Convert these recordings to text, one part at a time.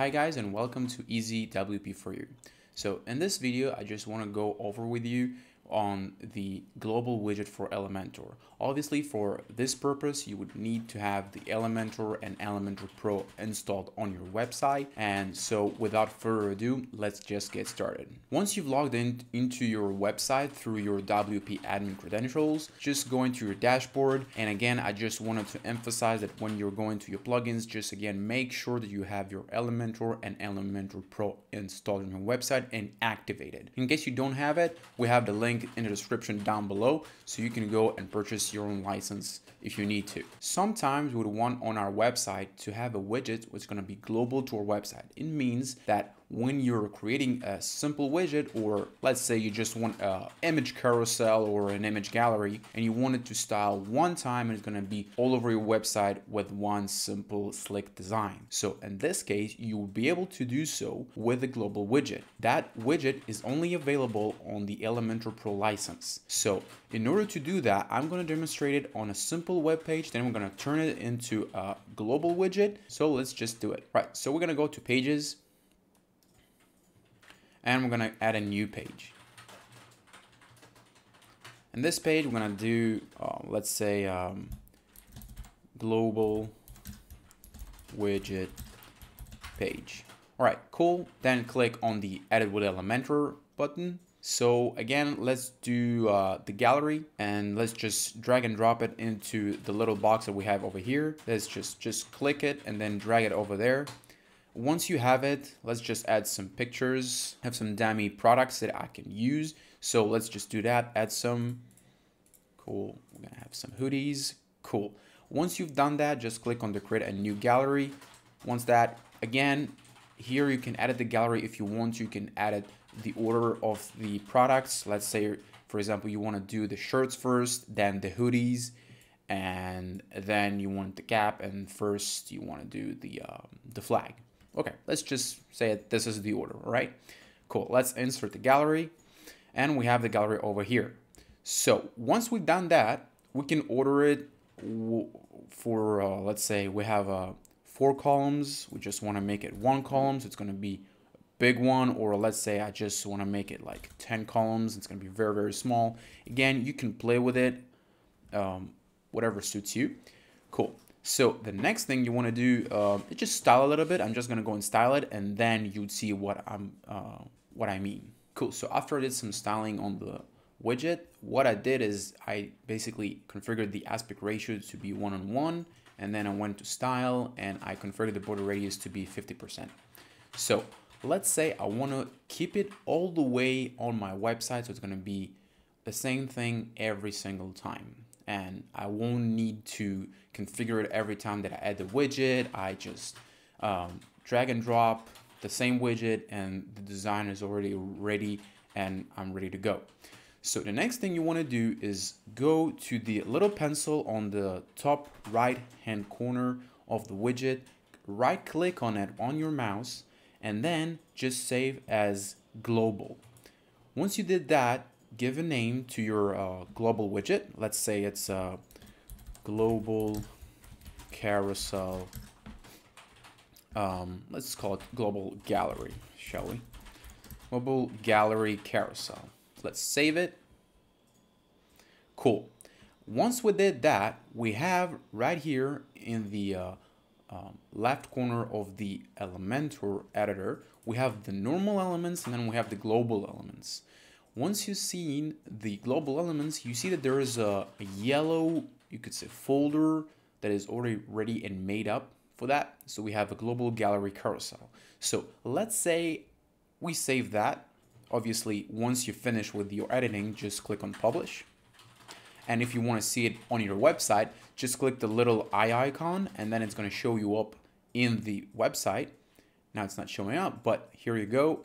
Hi guys, and welcome to Easy WP for You. So in this video, I just want to go over with you on the global widget for Elementor. Obviously for this purpose, you would need to have the Elementor and Elementor Pro installed on your website. And so without further ado, let's just get started. Once you've logged in into your website through your WP admin credentials, just go into your dashboard. And again, I just wanted to emphasize that when you're going to your plugins, just again, make sure that you have your Elementor and Elementor Pro installed on your website and activated. In case you don't have it, we have the link in the description down below, so you can go and purchase your own license if you need to. Sometimes we would want on our website to have a widget which is going to be global to our website. It means that when you're creating a simple widget, or let's say you just want an image carousel or an image gallery, and you want it to style one time and it's gonna be all over your website with one simple slick design. So in this case, you will be able to do so with a global widget. That widget is only available on the Elementor Pro license. So in order to do that, I'm gonna demonstrate it on a simple web page, then we're gonna turn it into a global widget. So let's just do it. Right, so we're gonna go to Pages, and we're gonna add a new page. In this page, we're gonna do, let's say, global widget page. All right, cool. Then click on the Edit with Elementor button. So again, let's do the gallery, and let's just drag and drop it into the little box that we have over here. Let's just click it and then drag it over there. Once you have it, let's just add some pictures. I have some dummy products that I can use. So let's just do that, add some. Cool, we're gonna have some hoodies, cool. Once you've done that, just click on the create a new gallery. Once that, again, here you can edit the gallery if you want to. You can edit the order of the products. Let's say, for example, you wanna do the shirts first, then the hoodies, and then you want the cap, and first you wanna do the flag. Okay, let's just say it, this is the order, all right? Cool, let's insert the gallery, and we have the gallery over here. So once we've done that, we can order it for, let's say we have 4 columns. We just wanna make it 1 column, so it's gonna be a big one, or let's say I just wanna make it like 10 columns. It's gonna be very, very small. Again, you can play with it, whatever suits you. Cool. So the next thing you want to do is just style a little bit. I'm just going to go and style it, and then you'd see what I mean. Cool. So after I did some styling on the widget, what I did is I basically configured the aspect ratio to be 1:1, and then I went to style and I configured the border radius to be 50%. So let's say I want to keep it all the way on my website. So it's going to be the same thing every single time, and I won't need to configure it every time that I add the widget. I just drag and drop the same widget, and the design is already ready and I'm ready to go. So the next thing you want to do is go to the little pencil on the top right hand corner of the widget, right click on it on your mouse, and then just save as global. Once you did that, give a name to your global widget. Let's say it's a global carousel. Let's call it global gallery, shall we? Global gallery carousel. Let's save it. Cool. Once we did that, we have right here in the left corner of the Elementor editor, we have the normal elements, and then we have the global elements. Once you've seen the global elements, you see that there is a yellow, you could say, folder that is already ready and made up for that. So we have a global gallery carousel. So let's say we save that. Obviously, once you finish with your editing, just click on publish. And if you want to see it on your website, just click the little eye icon, and then it's going to show you up in the website. Now it's not showing up, but here you go.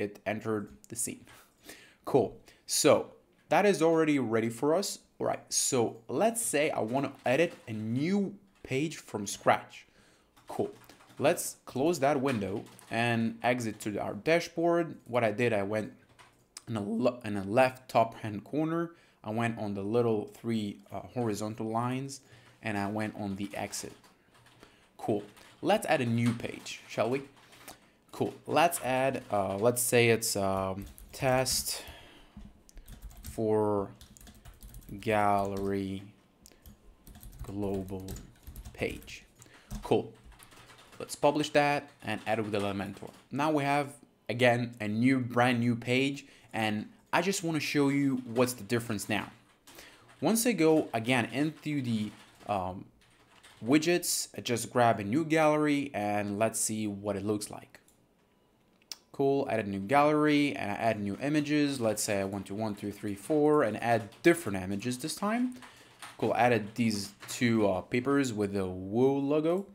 It entered the scene. Cool. So that is already ready for us. All right. So let's say I want to edit a new page from scratch. Cool. Let's close that window and exit to our dashboard. What I did, I went in the left top hand corner. I went on the little 3 horizontal lines, and I went on the exit. Cool. Let's add a new page, shall we? Cool. Let's add, let's say it's test for gallery global page. Cool. Let's publish that and add it with Elementor. Now we have, again, a new brand new page, and I just want to show you what's the difference now. Once I go again into the widgets, I just grab a new gallery and let's see what it looks like. Cool, add a new gallery and I add new images. Let's say I want to 1, 2, 3, 4 and add different images this time. Cool, added these two papers with the WOW logo.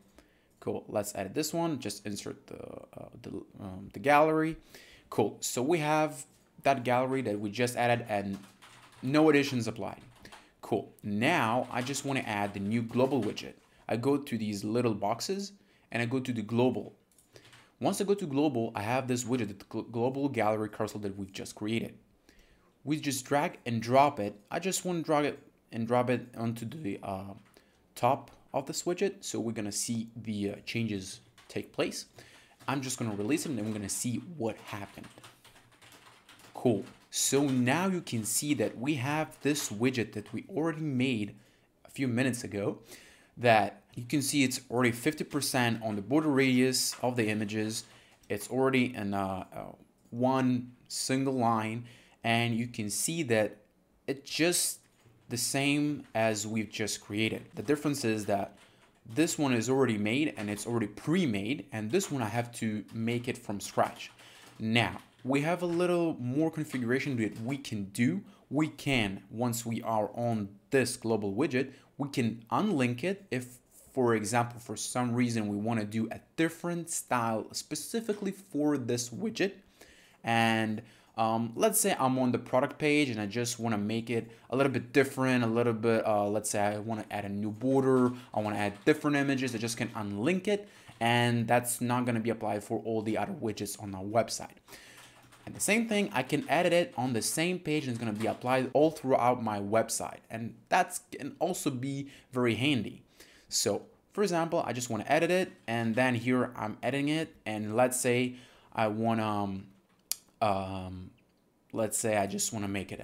Cool, let's add this one, just insert the gallery. Cool, so we have that gallery that we just added and no additions applied. Cool, now I just want to add the new global widget. I go to these little boxes and I go to the global. Once I go to global, I have this widget, the global gallery cursor that we've just created. We just drag and drop it. I just want to drag it and drop it onto the top of this widget. So we're going to see the changes take place. I'm just going to release it and then we're going to see what happened. Cool. So now you can see that we have this widget that we already made a few minutes ago, that you can see it's already 50% on the border radius of the images. It's already in one single line, and you can see that it's just the same as we've just created. The difference is that this one is already made and it's already pre-made, and this one I have to make it from scratch. Now, we have a little more configuration that we can do. We can, once we are on this global widget, we can unlink it if, for example, for some reason we want to do a different style specifically for this widget. And let's say I'm on the product page and I just want to make it a little bit different, a little bit, let's say I want to add a new border, I want to add different images, I just can unlink it, and that's not going to be applied for all the other widgets on our website. And the same thing, I can edit it on the same page and it's going to be applied all throughout my website. And that can also be very handy. So for example, I just want to edit it, and then here I'm editing it. And let's say I want to, let's say I just want to make it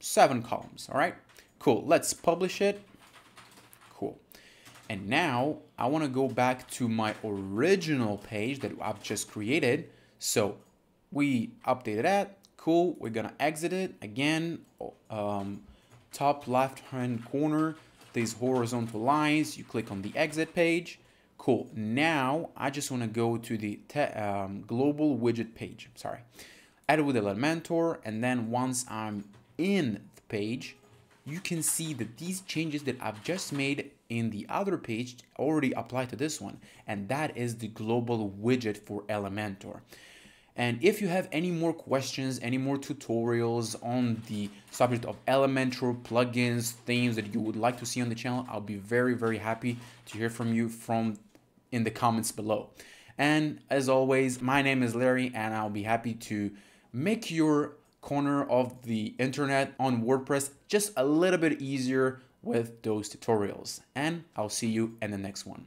7 columns. All right, cool. Let's publish it. Cool. And now I want to go back to my original page that I've just created. So we updated that. Cool. We're going to exit it again. Top left hand corner, these horizontal lines, you click on the exit page. Cool. Now I just want to go to the global widget page. Sorry. Add it with Elementor. And then once I'm in the page, you can see that these changes that I've just made in the other page already apply to this one. And that is the global widget for Elementor. And if you have any more questions, any more tutorials on the subject of Elementor, plugins, themes that you would like to see on the channel, I'll be very, very happy to hear from you in the comments below. And as always, my name is Larry, and I'll be happy to make your corner of the internet on WordPress just a little bit easier with those tutorials, and I'll see you in the next one.